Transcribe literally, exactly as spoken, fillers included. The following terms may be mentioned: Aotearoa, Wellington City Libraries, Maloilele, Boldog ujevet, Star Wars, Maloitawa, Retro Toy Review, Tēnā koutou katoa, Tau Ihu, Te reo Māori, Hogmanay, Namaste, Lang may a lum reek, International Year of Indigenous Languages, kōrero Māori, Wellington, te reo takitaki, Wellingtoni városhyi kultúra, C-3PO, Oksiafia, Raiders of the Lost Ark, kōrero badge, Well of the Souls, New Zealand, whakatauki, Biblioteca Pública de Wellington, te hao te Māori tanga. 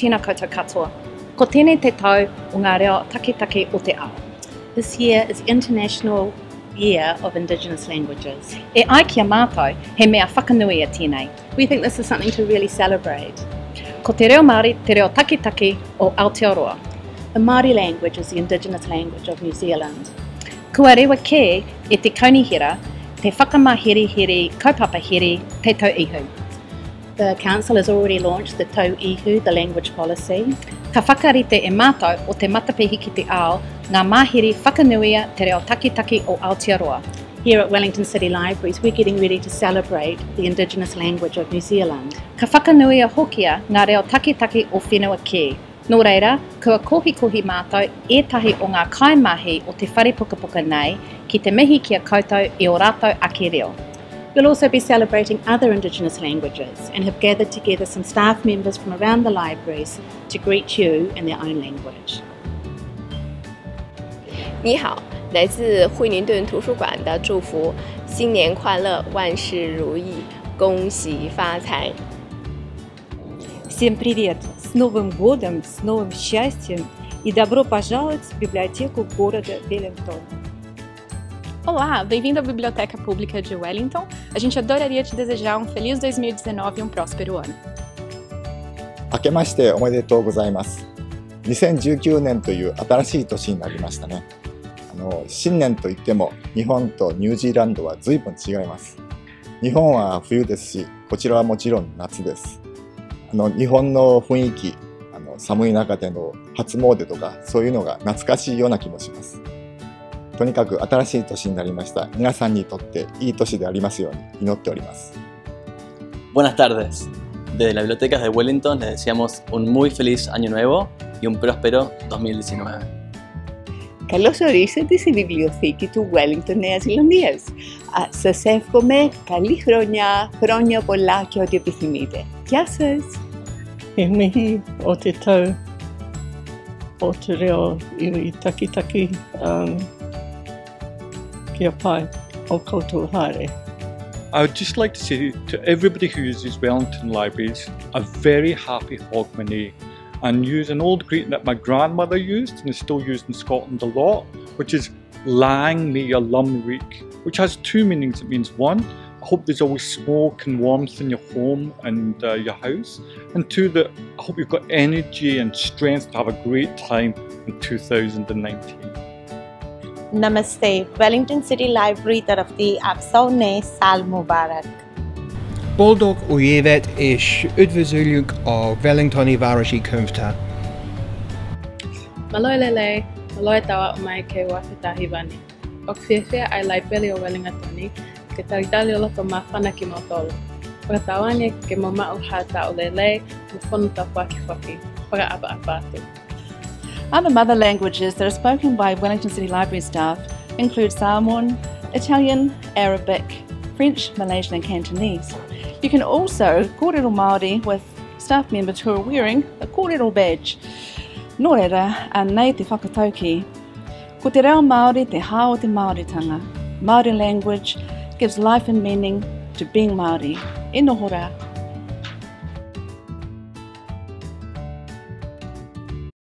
tēnā koutou katoa. Ko tēnei te tau o ngā reo takitaki o te ao. This year is International Year of Indigenous Languages. E ai kia mātou, he mea whakanui a tēnei. We think this is something to really celebrate. Ko te reo Māori, te reo takitaki o Aotearoa. The Māori language is the indigenous language of New Zealand. Kua rewa kē e te kaunihera, te whakamaheriheri, kaupapaheri, te Tau Ihu. The Council has already launched the Tau Ihu, the language policy. Ka whakarite e mātou o te matapihi ki te ao, ngā māhiri whakanuia te reo takitaki o Aotearoa. Here at Wellington City Libraries, we're getting ready to celebrate the Indigenous language of New Zealand. Ka whakanuia hokia ngā reo takitaki o whenua kē. Nō reira, kua kohikohi mātou ētahi o ngā kaimahi o te whare pukapuka nei ki te mihi kia koutou e o rātou ake reo. We'll also be celebrating other Indigenous languages and have gathered together some staff members from around the libraries to greet you in their own language. 你好，来自惠灵顿图书馆的祝福，新年快乐，万事如意，恭喜发财。 Всем привет! С Новым годом, с новым счастьем и добро пожаловать в библиотеку города Wellington. Olá, bem-vindo à Biblioteca Pública de Wellington. A gente adoraria te desejar um feliz dois mil e dezenove e um próspero ano. Akemashite omedetou gozaimasu. twenty nineteenという新しい年になりましたね。あの、新年といっても日本とニュージーランドは随分違います。日本は冬ですし、こちらはもちろん夏です。あの、日本の雰囲気、あの、寒い中での初詣とかそういうのが懐かしいような気もします。とにかく新しい年になりました。皆さんにとっていい年でありますように祈っております。Buenas tardes. Desde las bibliotecas de Wellington les deseamos un muy feliz año nuevo y un próspero dos mil diecinueve. Καλώς ορίσατε στη βιβλιοθήκη του Wellington Νέας Ζηλανδίας. Σας εύχομαι καλή χρονιά, χρόνια πολλά και ό,τι επιθυμείτε. Γεια σας. Εμείς ότι το ότι ρεο η τακιτάκι I would just like to say to everybody who uses Wellington Libraries, a very happy Hogmanay, and use an old greeting that my grandmother used and is still used in Scotland a lot, which is Lang may a lum reek, which has two meanings. It means one, I hope there's always smoke and warmth in your home and uh, your house, and two, that I hope you've got energy and strength to have a great time in two thousand nineteen. Namaste, Wellington City Library tarafti aap saune saal mubarak. Boldog ujevet és üdvözöljük a Wellingtoni városhyi kultúra. Maloilele, Maloitawa mai ke whakatahi wani. Oksiafia ai laipele o Wellingtoni ke taritali olo ko mawhana ki mautolo. Whakatawane ke mamau hata o lele mo whanu tapua ki whaki, whakaapa apatu. Other mother languages that are spoken by Wellington City Library staff include Samoan, Italian, Arabic, French, Malaysian and Cantonese. You can also kōrero Māori with staff members who are wearing the kōrero badge. Nō reira, anei te whakatauki. Ko te reo Māori, te hao te Māori tanga. Māori language gives life and meaning to being Māori. E noho rā.